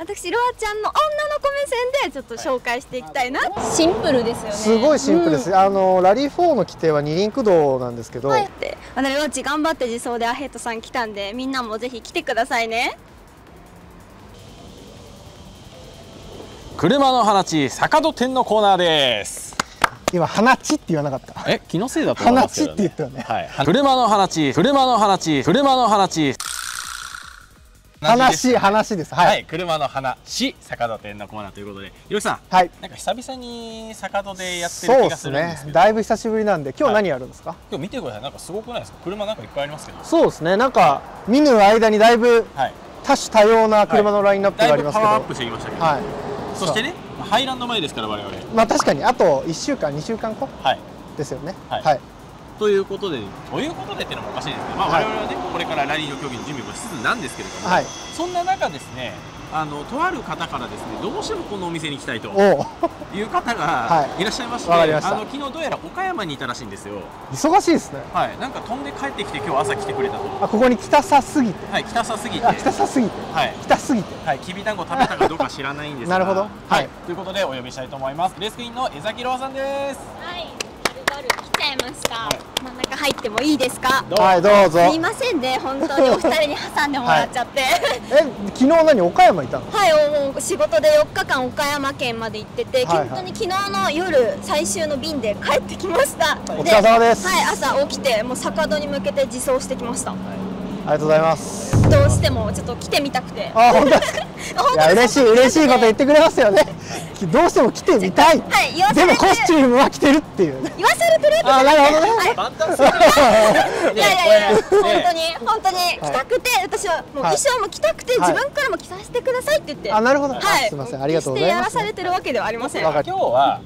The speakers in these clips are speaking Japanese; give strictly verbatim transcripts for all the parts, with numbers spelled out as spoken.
私ロアちゃんの女の子目線でちょっと紹介していきたいな。シンプルですよね。すごいシンプルです、うん、あのラリーフォーの規定は二輪駆動なんですけど、はい、あのロアち頑張って自走でアヘッドさん来たんで、みんなもぜひ来てくださいね。車の花地坂戸店のコーナーです。今花地って言わなかった？え、気のせいだと思いますけどね。花地って言ったよね。はい、車の花地、車の花地、車の花地、話話です。はい、車の話坂戸店のコーナーということで、ひろきさん、はい、なんか久々に坂戸でやってる気がするんですけど。そうですね、だいぶ久しぶりなんで、今日何やるんですか？今日見てください、なんかすごくないですか？車なんかいっぱいありますけど。そうですね、なんか見ぬ間にだいぶ多種多様な車のラインナップがありますけど。だいぶパワーアップしてきましたけど。はい。そしてね、ハイランド前ですから我々。まあ確かにあといっしゅうかんにしゅうかんごですよね。はい。ということで、ということでっていうのもおかしいですね。まあ我々はね、これからラリーの競技の準備をしつつなんですけれども、そんな中ですね、あのとある方からですね、どうしてもこのお店に行きたいという方がいらっしゃいまして、あの昨日どうやら岡山にいたらしいんですよ。忙しいですね。はい。なんか飛んで帰ってきて今日朝来てくれたと。あ、ここに北さすぎて。はい、北さすぎて。北さすぎて。はい。北すぎて。はい。きびだんご食べたかどうか知らないんですが。なるほど。はい。ということでお呼びしたいと思います。レースクイーンの江崎朗さんです。はい。来ちゃいました。はい、真ん中入ってもいいですか？はい、どうぞ。すいませんね、本当にお二人に挟んでもらっちゃって。はい、え、昨日何岡山いたの？はい、お仕事でよっかかん岡山県まで行ってて、はいはい、本当に昨日の夜最終の便で帰ってきました。お疲れ様です。はい、朝起きてもう坂戸に向けて自走してきました。はい、ありがとうございます。どうしてもちょっと来てみたくて。あ、本当ですか？いや、嬉しい、嬉しいこと言ってくれますよね。どうしても来てみたい。はい、でもコスチュームは着てるっていう。言わされてるって。あ、なるほどね。いやいやいや、本当に本当に着たくて、私はもう衣装も着たくて、自分からも着させてくださいって言って。あ、なるほど。はい。すみません、ありがとうございます。決してやらされてるわけではありません。今日は。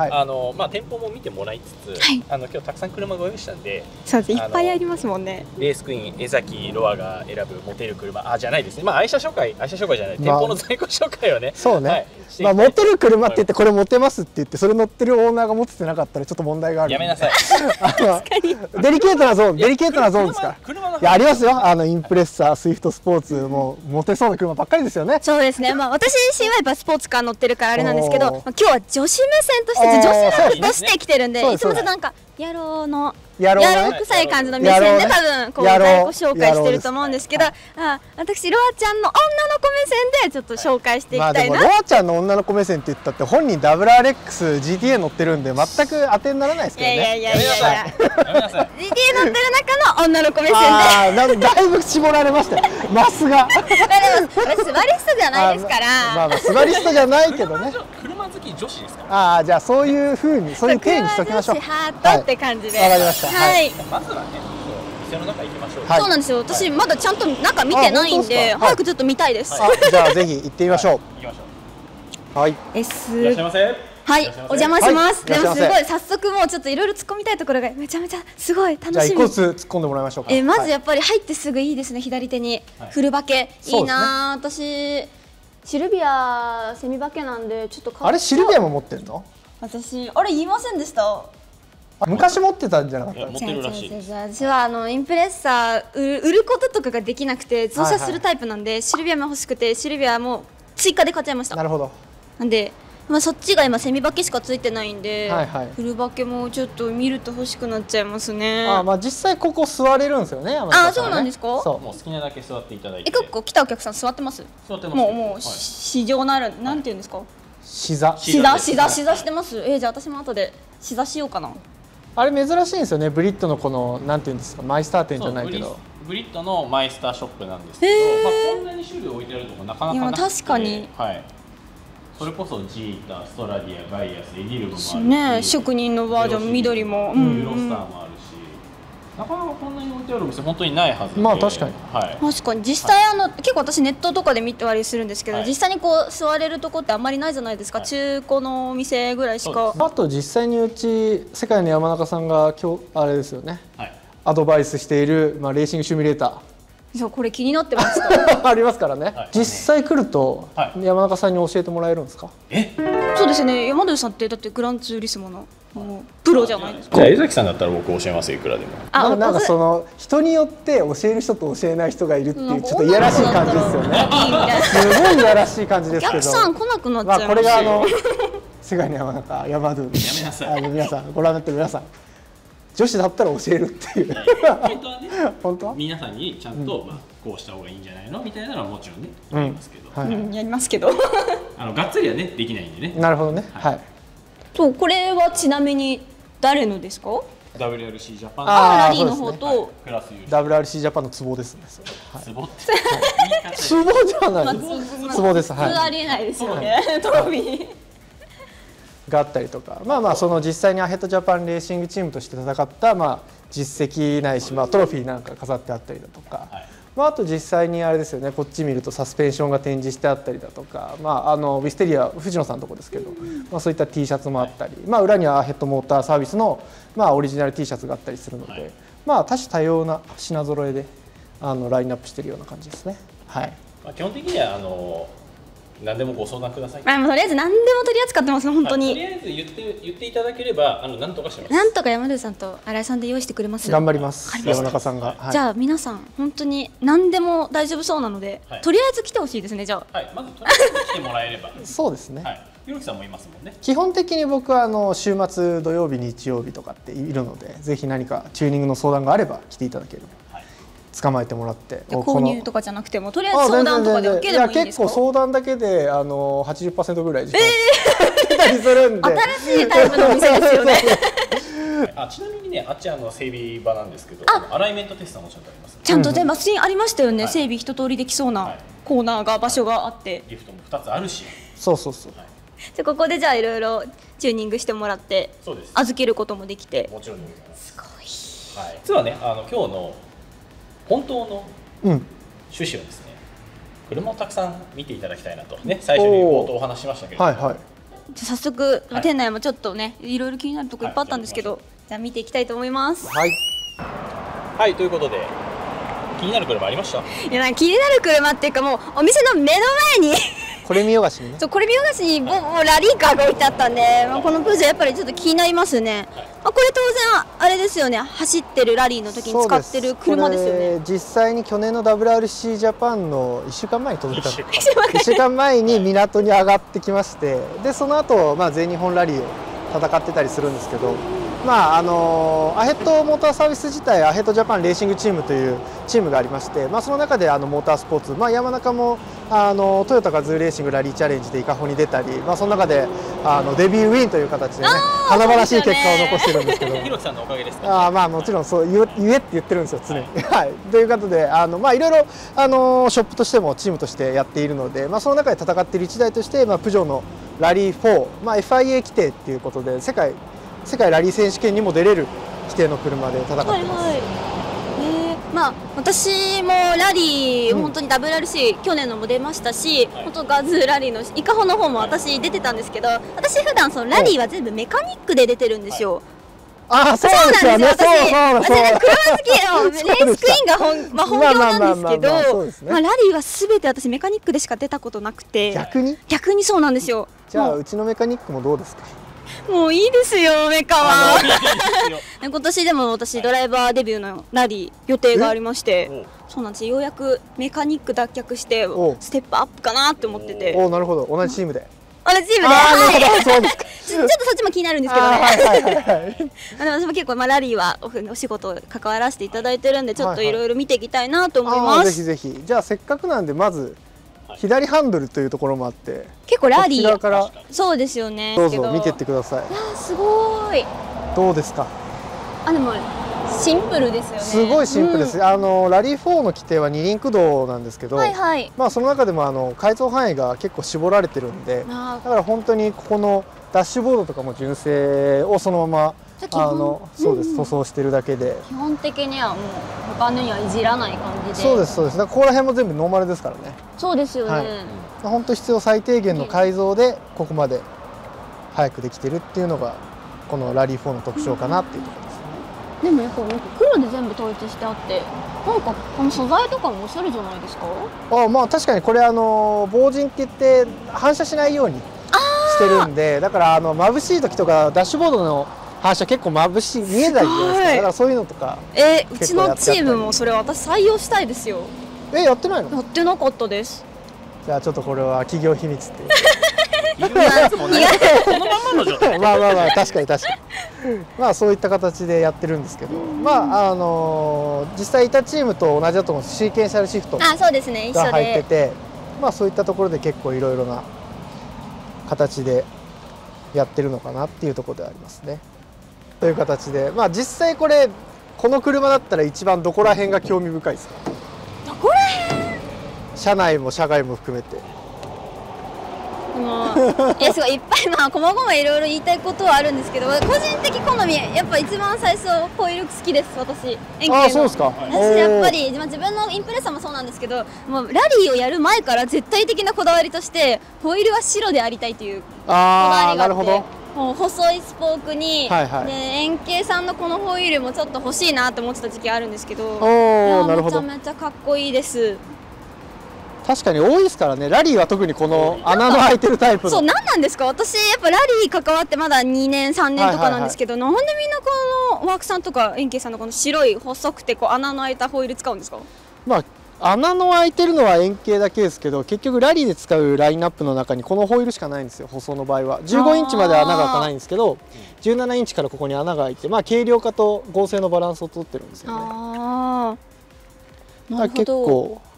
あのまあ店舗も見てもらいつつ、あの今日たくさん車ご用意したんで、そうです。いっぱいありますもんね。レースクイーン江崎ロアが選ぶモテる車、あ、じゃないですね。まあ愛車紹介、愛車紹介じゃない、店舗の在庫紹介をね。そうね。まあモテる車って言ってこれモテますって言ってそれ乗ってるオーナーが持ってなかったらちょっと問題がある。やめなさい。デリケートなゾーン、デリケートなゾーンですか。いやありますよ。あのインプレッサー、スイフトスポーツもモテそうな車ばっかりですよね。そうですね。まあ私自身はやっぱスポーツカー乗ってるからあれなんですけど、今日は女子目線として。女子ラップとして来てるんで、いつもとなんか野郎の野郎臭い感じの目線で多分こう在庫紹介してると思うんですけど、ああ私ロアちゃんの女の子目線でちょっと紹介していきたいな。まあでもロアちゃんの女の子目線って言ったって本人 ダブリューアールエックスジーティーエー 乗ってるんで全く当てにならないですけどね。いやいやいやいや。ジーティーエー 乗ってる中の女の子目線で。ああ、だいぶ絞られましたよ。マスが。でも私スバリストじゃないですから。まあまあスバリストじゃないけどね。車好き女子ですから。ああ、じゃあそういう風にそういう定義にしときましょう。ハートって感じで。わかりました。はい、まずはね、店の中行きましょう。そうなんですよ。私まだちゃんと中見てないんで、早くちょっと見たいです。じゃあぜひ行ってみましょう。行きましょう。はい。えす。いらっしゃいませ。はい、お邪魔します。でもすごい早速もうちょっといろいろ突っ込みたいところがめちゃめちゃすごい楽しみ。じゃあ一個ずつ突っ込んでもらいましょうか。えまずやっぱり入ってすぐいいですね。左手にフルバケいいな。私シルビアセミバケなんでちょっとあれシルビアも持ってるの？私あれ言いませんでした。昔持ってたんじゃなかった？持ってるらしい。私はあのインプレッサー売ることとかができなくて増車するタイプなんでシルビアも欲しくてシルビアも追加で買っちゃいました。なるほど。なんでまあそっちが今セミバケしかついてないんでフルバケもちょっと見ると欲しくなっちゃいますね。あまあ実際ここ座れるんですよね。あそうなんですか？そうもう好きなだけ座っていただいて。え結構来たお客さん座ってます？座ってます。もうもう市場なるなんていうんですか？シザシザシザシザしてます。えじゃあ私も後でシザしようかな。あれ珍しいんですよね。ブリットのこのなんていうんですかマイスター店じゃないけどブリットのマイスターショップなんですけど、まあ、こんなに種類置いてあるとこなかなかなくて。いや確かに、はい、それこそジータストラディアガイアスエディルムもあるね。職人のバージョン緑もユロスターもあるし、うん、なかなかこんなに置いてある店本当にないはずで。まあ確かに、はい、確かに実際あの、はい、結構私ネットとかで見たりするんですけど、はい、実際にこう座れるとこってあんまりないじゃないですか、はい、中古のお店ぐらいしか。あと実際にうち世界の山中さんが今日あれですよね、はい、アドバイスしている、まあ、レーシングシミュレーターそうこれ気になってましたありますからね、はい、実際来ると山中さんに教えてもらえるんですか？えそうですね、山中さんってだってグランツーリスモのもうプロじゃないですか。じゃあ江崎さんだったら僕教えます、いくらでも。あ、なんかその人によって教える人と教えない人がいるっていうちょっといやらしい感じですよね。すごいいやらしい感じですけど。お客さん来なくなっちゃいます。まあこれがあの世界の山中ヤマドゥ、あの皆さんご覧になってる皆さん、女子だったら教えるっていう。本当はね。本当は皆さんにちゃんとまあこうした方がいいんじゃないのみたいなのはもちろんねやりますけど。うん、やりますけど。あのがっつりはねできないんでね。なるほどね。はい。そうこれはちなみに誰のですか？ ダブリューアールシー ジャパンのラリーの方と ダブリューアールシー ジャパンのツボですね。ツボってツボじゃないツボです。はい、ありえないですよね。トロフィーがあったりとか、まあまあその実際にアヘッドジャパンレーシングチームとして戦ったまあ実績ないしまあトロフィーなんか飾ってあったりだとか、まああと実際にあれですよね、こっち見るとサスペンションが展示してあったりだとか、まああのウィステリア藤野さんのとこですけど、まあそういった T シャツもあったり、まあ裏にはヘッドモーターサービスのまあオリジナル T シャツがあったりするので、まあ多種多様な品揃えであのラインナップしているような感じですね。はい。まあ基本的にはあの何でもご相談ください。あ、もうとりあえず何でも取り扱ってます本当に。とりあえず言って言っていただければあの何とかします。なんとか山田さんと新井さんで用意してくれます。頑張ります。山中さんが。じゃあ皆さん本当に何でも大丈夫そうなので、とりあえず来てほしいですね。じゃあ。はい。まずとりあえず来てもらえれば。そうですね。はい。ひろきさんもいますもんね。基本的に僕はあの週末土曜日日曜日とかっているので、ぜひ何かチューニングの相談があれば来ていただければ。捕まえてもらって購入とかじゃなくてもとりあえず相談とかで受ければいいんですか？結構相談だけであの はちじゅっパーセント ぐらい時間かけたりするんで、新しいタイプの店ですよね。あ、ちなみにね、あっちあの整備場なんですけど、アライメントテストもちゃんとあります。ちゃんとね、マシンありましたよね。整備一通りできそうなコーナーが場所があって、リフトもふたつあるし。そうそうそう。じゃここでじゃあいろいろチューニングしてもらって、預けることもできて、もちろんです。すごい。はい。実はね、あの今日の本当の趣旨をですね、うん、車をたくさん見ていただきたいなと、ね、最初に冒頭お話ししましたけれども、はいはい、じゃあ早速、はい、店内もちょっとねいろいろ気になるとこいっぱいあったんですけど、はい、じゃあ見ていきたいと思います。はい、はい、ということで気になる車ありました？いやなんか気になる車っていうかもうお店の目の前にこれ見よがしにね、そうこれ見よがしにもうラリーカーが置いてあったんで、まあ、このプージョやっぱりちょっと気になりますね。はい、まあこれ当然あれですよね、走ってるラリーの時に使ってる車ですよね。実際に去年の ダブリューアールシー ジャパンのいっしゅうかんまえに届いたいっしゅうかんまえに港に上がってきまして、でその後、まあ全日本ラリーを戦ってたりするんですけど、まああのアヘッドモーターサービス自体アヘッドジャパンレーシングチームというチームがありまして、まあ、その中であのモータースポーツ、まあ、山中もあのトヨタカズーレーシングラリーチャレンジで伊香保に出たり、まあ、その中であのデビューウィンという形でね、華々しい結果を残してるんですけど、ひろきさんのおかげですか？あ、まあもちろんそう言えって言ってるんですよ常に。はい、ということであの、まあ、いろいろあのショップとしてもチームとしてやっているので、まあ、その中で戦っているいちだいとして、まあ、プジョーのラリーフォー、まあ、エフアイエー 規定っていうことで世界世界ラリー選手権にも出れる規定の車で戦ってます。はいはい、えー、まあ私もラリー、うん、本当に ダブリューアールシー 去年のも出ましたし、はい、本当ガズーラリーの伊香保の方も私出てたんですけど、私普段そのラリーは全部メカニックで出てるんですよ。はい、あ、そうなんですよ。私、車好きのレースクイーンが本まあ本業なんですけど、まあラリーはすべて私メカニックでしか出たことなくて、逆に逆にそうなんですよ。じゃあうちのメカニックもどうですか？もういいですよ、メカは。今年でも私ドライバーデビューのラリー予定がありまして、そうなんですよ、ようやくメカニック脱却してステップアップかなって思ってて。おお、なるほど、同じチームで同じチームで、はい、ちょっとそっちも気になるんですけどね。私も結構まあラリーはお仕事関わらせていただいてるんで、ちょっといろいろ見ていきたいなと思います。ぜひぜひ。じゃあせっかくなんでまず左ハンドルというところもあって、結構ラリーからそうですよね、どうぞ見てってください。あ、すごい。どうですか？あ、でもシンプルですよね。すごいシンプルです、うん、あのラリーフォーの規定は二輪駆動なんですけど、はい、はい、まあその中でもあの改造範囲が結構絞られてるんで、だから本当にここのダッシュボードとかも純正をそのままあのそうです、塗装してるだけで、基本的にはもう他のにはいじらない感じで。そうです、そうです。だからここら辺も全部ノーマルですからね。そうですよね、はい、本当必要最低限の改造でここまで早くできてるっていうのがこのラリーフォーの特徴かなっていうところですね。でもやっぱなんか黒で全部統一してあって、なんかこの素材とかもおしゃれじゃないですか？あ、まあ確かにこれあの防塵っていって反射しないようにしてるんで、だからあの眩しい時とかダッシュボードの反射結構眩しい見えないじゃないですか。だからそういうのとか。えー、うちのチームもそれ私採用したいですよ。え、やってないの？やってなかったです。じゃあちょっとこれは企業秘密っていう。まあまあまあ確かに確かにまあそういった形でやってるんですけど、まああの実際いたチームと同じだと思うシーケンシャルシフトが入ってて、まあそういったところで結構いろいろな形でやってるのかなっていうところでありますね。という形でまあ実際これこの車だったら一番どこら辺が興味深いですか？どこら辺？車内も車外も含めて。え、すごいいっぱいまあこまごまいろいろ言いたいことはあるんですけど、個人的好みやっぱ一番最初ホイール好きです私。あ、そうですか。私やっぱり自分のインプレッサーもそうなんですけど、もうラリーをやる前から絶対的なこだわりとしてホイールは白でありたいというこだわりがあって。あ、なるほど。もう細いスポークに、はいはい、で円形さんのこのホイールもちょっと欲しいなと思ってた時期あるんですけど、めちゃめちゃかっこいいです。確かに多いですからね、ラリーは特にこの穴の開いてるタイプの。そう、なんなんですか、私やっぱラリー関わってまだにねんさんねんとかなんですけど、なんでみんなこのワークさんとか円形さんのこの白い細くてこう穴の開いたホイール使うんですか？まあ穴の開いてるのは円形だけですけど、結局ラリーで使うラインナップの中にこのホイールしかないんですよ、細の場合は。じゅうごインチまで穴が開かないんですけど、じゅうななインチからここに穴が開いて、まあ、軽量化と剛性のバランスを取ってるんですよね。あー、なるほど。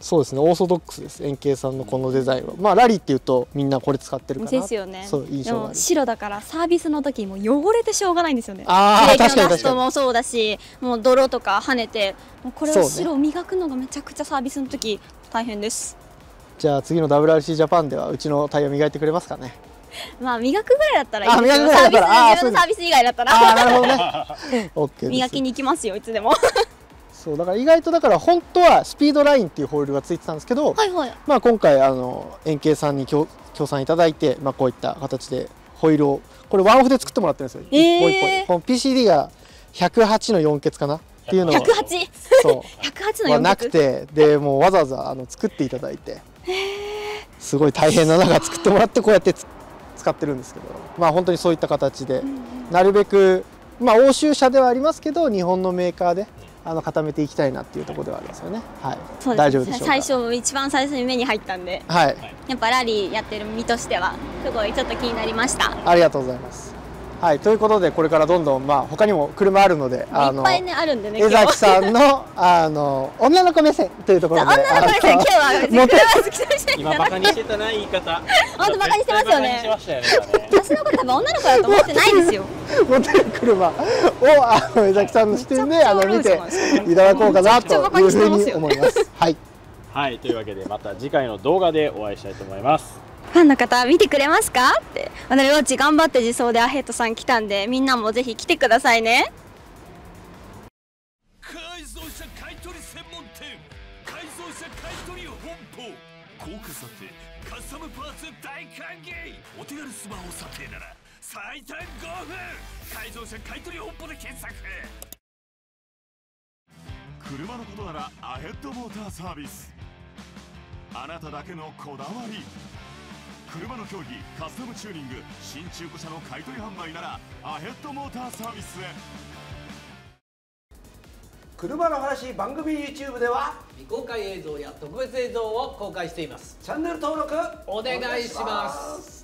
そうですね、オーソドックスです円形さんのこのデザインは。まあラリーっていうとみんなこれ使ってるかなですよね。そう、印象がある。でも白だからサービスの時も汚れてしょうがないんですよね。ああ、確かに確かに。ブレーキのダストもそうだし、もう泥とか跳ねて、もうこれを白を磨くのがめちゃくちゃサービスの時大変です。ね、じゃあ次の ダブリューアールシー ジャパンではうちのタイヤ磨いてくれますかね。まあ磨くぐらいだったらいいですよ。サービス、自分のサービス以外だったら。あ、なるほどね。オッケー。磨きに行きますよ、いつでも。そうだから意外とだから本当はスピードラインっていうホイールがついてたんですけど、はいはい、まあ今回あの円形さんに協賛いただいて、まあこういった形でホイールをこれワンオフで作ってもらってるんですよ、えー、一本一本。この ピーシーディー がひゃくはちのよんけつかなっていうのがひゃくはちなくて、でもうわざわざあの作っていただいて、えー、すごい大変な中作ってもらってこうやって使ってるんですけど、まあ本当にそういった形で、うん、なるべくまあ欧州車ではありますけど日本のメーカーであの固めていきたいなっていうところではありますよね。はい、大丈夫でしょうか。最初一番最初に目に入ったんで、はい、やっぱラリーやってる身としてはすごいちょっと気になりました。ありがとうございます。はい、ということでこれからどんどんまあ他にも車あるので、あのいっぱいねあるんでね。江崎さんのあの女の子目線というところで、女の子目線今日は車好きとして今バカにしてたな言い方。本当バカにしてますよね。私のこと多分女の子だと思ってないですよ。モテる車をあの江崎さんの視点であの見ていただこうかなというふうに思います。はい。はい、というわけでまた次回の動画でお会いしたいと思います。ファンの方見てくれますかって、あのロッチ頑張って自走でアヘッドさん来たんで、みんなもぜひ来てくださいね。改造車買取専門店、改造車買取本舗、高価査定、カスタムパーツ大歓迎、お手軽スマホ査定なら最短ごふん、改造車買取本舗で検索。車のことならアヘッドモーターサービス、あなただけのこだわり。車の競技、カスタムチューニング、新中古車の買取販売ならアヘッドモーターサービスへ。車の話番組 ユーチューブ では未公開映像や特別映像を公開しています。チャンネル登録お願いします。